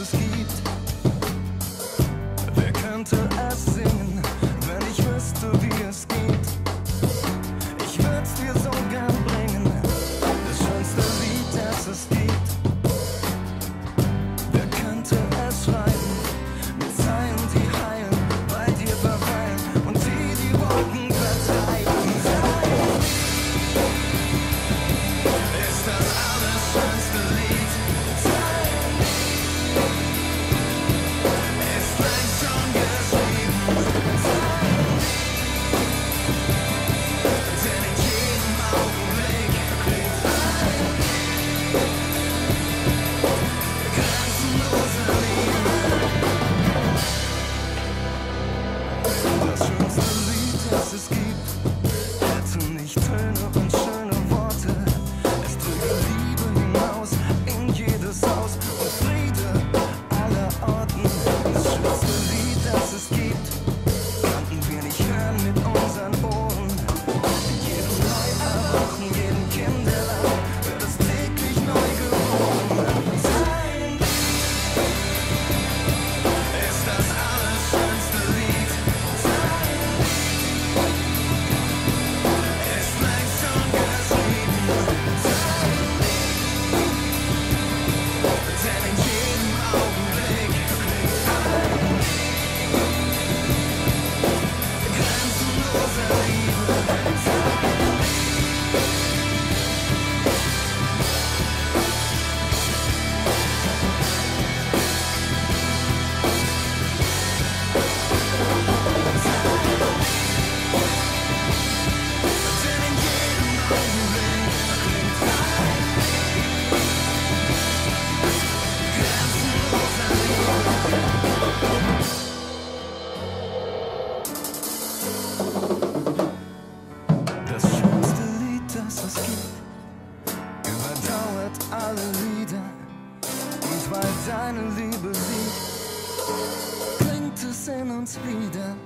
es gibt. Wer könnte es singen, wenn ich wüsste, wie es geht? Ich würd's dir so gern bringen, das schönste Lied, das es gibt. Wer könnte es schreiben, mit Zeilen, die heilen, bei dir verweilen und die Wolken vertreiben. Ist das alles schönste Lied? Weil deine Liebe liegt, bringt es in uns wieder.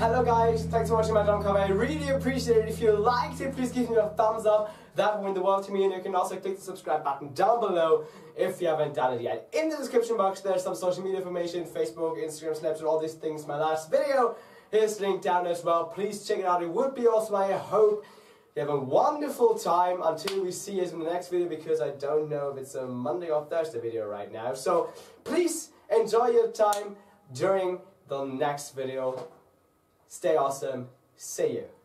Hello guys, thanks for watching my drum cover. I really appreciate it. If you liked it, please give me a thumbs up. That would mean the world to me, and you can also click the subscribe button down below if you haven't done it yet. In the description box there's some social media information, Facebook, Instagram, Snapchat, all these things. My last video is linked down as well. Please check it out, it would be awesome. I hope you have a wonderful time until we see you in the next video, because I don't know if it's a Monday or Thursday video right now. So please enjoy your time during the next video. Stay awesome. See you.